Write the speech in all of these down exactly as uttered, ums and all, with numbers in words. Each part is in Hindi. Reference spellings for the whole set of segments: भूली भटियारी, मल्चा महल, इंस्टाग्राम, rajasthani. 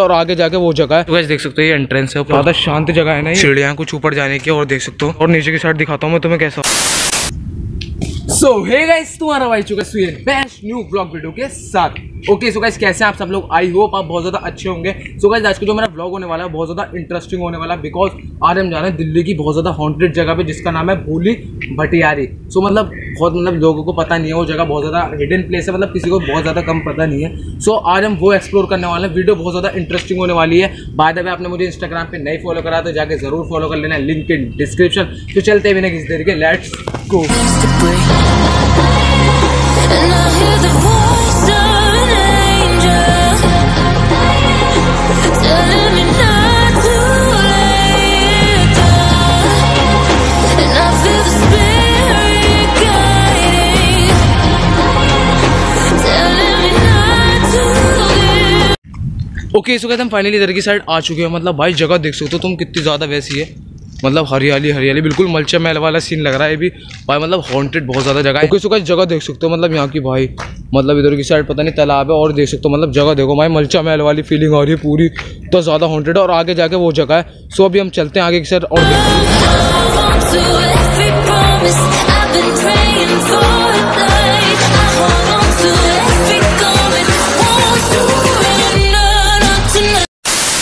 सकता है और आगे जाके वो जगह है। तो गाइस देख सकते हो ये एंट्रेंस है, ज्यादा शांत जगह है ना, सीढ़ियां कुछ ऊपर जाने की और देख सकते हो। और नीचे की साइड दिखाता हूँ मैं तुम्हें कैसा। सो हे गाइस तुम्हारा भाई चुका बेस्ट न्यू ब्लॉग वीडियो के साथ। ओके सो गाइस कैसे हैं आप सब लोग, आई होप आप बहुत ज़्यादा अच्छे होंगे। सो गाइस आज का जो मेरा ब्लॉग होने वाला है बहुत ज़्यादा इंटरेस्टिंग होने वाला है, बिकॉज आज हम जा रहे हैं दिल्ली की बहुत ज़्यादा हॉन्टेड जगह पे जिसका नाम है भूली भटियारी। सो मतलब बहुत मतलब लोगों को पता नहीं है वो जगह, बहुत ज़्यादा हिडन प्लेस है, मतलब किसी को बहुत ज़्यादा कम पता नहीं है। सो आज हम वो एक्सप्लोर करने वाले हैं, वीडियो बहुत ज़्यादा इंटरेस्टिंग होने वाली है। बाय द वे आपने मुझे इंस्टाग्राम पर नहीं फॉलो करा तो जाकर जरूर फॉलो कर लेना, लिंक इन डिस्क्रिप्शन। तो चलते भी ना किसी तरीके, let's go. Okay so guys हम फाइनली इधर की साइड आ चुके हैं। मतलब भाई जगह देख सकते हो तुम कितनी ज़्यादा वैसी है, मतलब हरियाली हरियाली, बिल्कुल मल्चा महल वाला सीन लग रहा है ये भी भाई, मतलब हॉन्टेड बहुत ज़्यादा जगह है। ओके सो गाइस जगह देख सकते हो, मतलब यहाँ की भाई मतलब इधर की साइड पता नहीं तालाब है और देख सकते हो, मतलब जगह देखो भाई मल्चा महल वाली फीलिंग आ रही है पूरी, तो ज़्यादा हॉन्टेड है और आगे जाके वो जगह है। सो अभी हम चलते हैं आगे की साइड और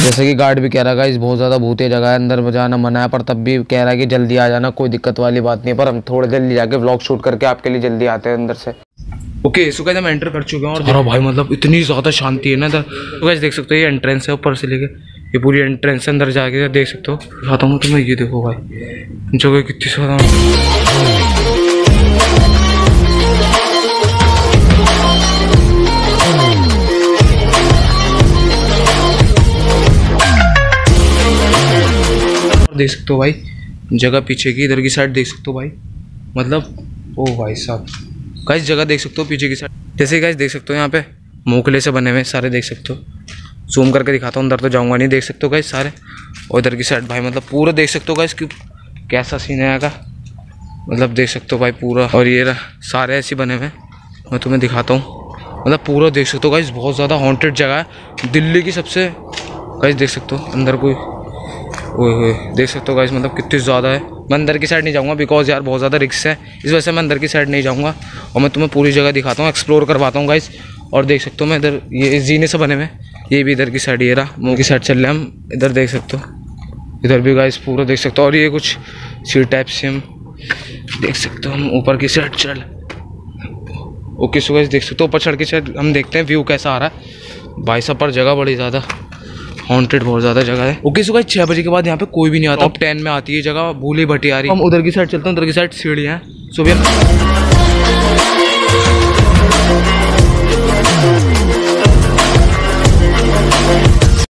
जैसे कि गार्ड भी कह रहा है बहुत ज़्यादा भूतिया जगह है, अंदर जाना मना है, पर तब भी कह रहा है कि जल्दी आ जाना, कोई दिक्कत वाली बात नहीं है, पर हम थोड़े जल्दी जाके व्लॉग शूट करके आपके लिए जल्दी आते हैं अंदर से। ओके सो गाइस हम एंटर कर चुके हैं और अरे भाई मतलब इतनी ज़्यादा शांति है ना इधर। तो गाइस देख सकते हो ये एंट्रेंस है, ऊपर से लेके ये पूरी एंट्रेंस अंदर जाके देख सकते हो। दिखाता हूँ तुम्हें, ये देखो भाई जगह कितनी ज़्यादा। देख सकते हो भाई जगह पीछे की इधर की साइड देख सकते हो भाई, मतलब ओ भाई साहब गाइस जगह देख सकते हो पीछे की साइड। जैसे गाइस देख सकते हो यहाँ पे मोकले से बने हुए सारे देख सकते हो, जूम करके दिखाता हूँ, अंदर तो जाऊँगा नहीं। देख सकते हो गाइस सारे और इधर की साइड भाई मतलब पूरा देख सकते हो गाइस कि कैसा सीन है यहाँ का, मतलब देख सकते हो भाई पूरा। और ये सारे ऐसे बने हुए हैं, मैं तुम्हें दिखाता हूँ, मतलब पूरा देख सकते हो गाइस, बहुत ज़्यादा हॉन्टेड जगह है दिल्ली की सबसे। गाइस देख सकते हो अंदर कोई ओए होए, देख सकते हो गाइस मतलब कितनी ज़्यादा है। मैं अंदर की साइड नहीं जाऊंगा बिकॉज यार बहुत ज़्यादा रिस्क है, इस वजह से मैं अंदर की साइड नहीं जाऊंगा और मैं तुम्हें पूरी जगह दिखाता हूँ, एक्सप्लोर करवाता हूँ गाइस। और देख सकते हो मैं इधर ये जीने से बने हुए, ये भी इधर की साइड, ये रहा मुँह की साइड चल रहे हम, इधर देख सकते हो, इधर भी गाइस पूरा देख सकते हो। और ये कुछ सीढ़ी टाइप से हम देख सकते हो, हम ऊपर की साइड चल। ओके सो गाइस देख सकते हो ऊपर चढ़ की साइड हम देखते हैं व्यू कैसा आ रहा है भाई साहब, पर जगह बड़ी ज़्यादा हॉन्टेड बहुत ज़्यादा जगह है। ओके सो गाइस छः बजे के बाद यहाँ पे कोई भी नहीं आता, अब टेन में आती है जगह भूली भटियारी। हम उधर की साइड चलते हैं, उधर की साइड सीढ़ी है। सो भैया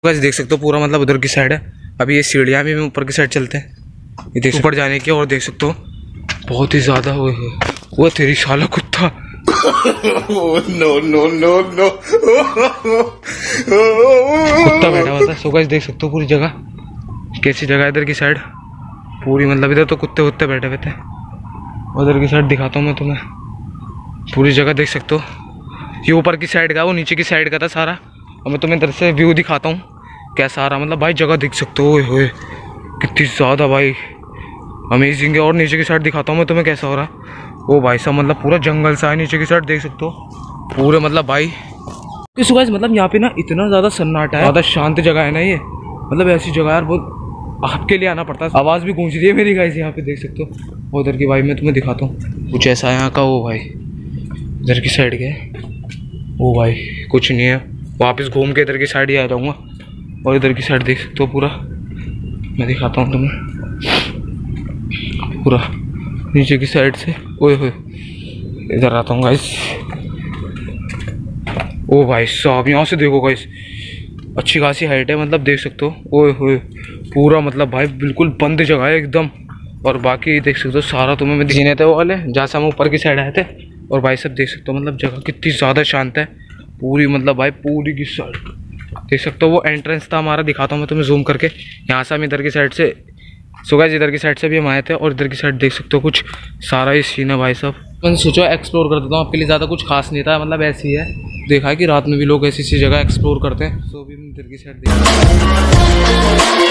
गाइस देख सकते हो पूरा मतलब उधर की साइड है, अभी ये सीढ़ियाँ भी हम ऊपर की साइड चलते हैं, ये देख ऊपर जाने की। और देख सकते हो बहुत ही ज़्यादा वो वो तेरी शाला कुत्ता नो नो नो नो कुत्ता बैठा हुआ था। सो गाइस देख सकते हो पूरी जगह कैसी जगह है, इधर की साइड पूरी मतलब इधर तो कुत्ते कुत्ते बैठे हुए थे। उधर की साइड दिखाता हूँ मैं तुम्हें, पूरी जगह देख सकते हो, ये ऊपर की साइड का, वो नीचे की साइड का था सारा। और मैं तुम्हें इधर से व्यू दिखाता हूँ कैसा आ रहा, मतलब भाई जगह देख सकते हो, ओए कितनी ज़्यादा भाई अमेजिंग है। और नीचे की साइड दिखाता हूँ मैं तुम्हें कैसा हो रहा है, ओ भाई साहब मतलब पूरा जंगल सा है नीचे की साइड, देख सकते हो पूरे मतलब भाई। सो गाइस मतलब यहाँ पे ना इतना ज़्यादा सन्नाटा है, ज़्यादा शांत जगह है ना ये, मतलब ऐसी जगह यार बहुत आपके लिए आना पड़ता है। आवाज़ भी गूंज रही है मेरी गाइस यहाँ पे, देख सकते हो। उधर की भाई मैं तुम्हें दिखाता हूँ कुछ ऐसा है यहाँ का, वो भाई इधर की साइड गए, वो भाई कुछ नहीं है, वापस घूम के इधर की साइड ही आ जाऊँगा। और इधर की साइड देख सकते हो पूरा, मैं दिखाता हूँ तुम्हें पूरा नीचे की साइड से, ओए होए इधर आता हूँ गाइस। ओ भाई साहब यहाँ से देखो गाइस अच्छी खासी हाइट है, मतलब देख सकते हो, ओए होए पूरा मतलब भाई बिल्कुल बंद जगह है एकदम। और बाकी देख सकते हो सारा तुम्हें मैं जीने थे वो वाले जहाँ से हम ऊपर की साइड आए थे। और भाई सब देख सकते हो मतलब जगह कितनी ज़्यादा शांत है पूरी, मतलब भाई पूरी की साइड देख सकते हो। वो एंट्रेंस था हमारा, दिखाता हूँ मैं तुम्हें जूम करके, यहाँ से हम इधर की साइड से सो गाइस इधर की साइड से भी हम आए थे और इधर की साइड देख सकते हो कुछ सारा ही सीन है भाई साहब। मैंने सोचा एक्सप्लोर कर देता हूँ, आपके लिए ज़्यादा कुछ खास नहीं था, मतलब ऐसी है, देखा है कि रात में भी लोग ऐसी ऐसी जगह एक्सप्लोर करते हैं। सो भी हम इधर की साइड देख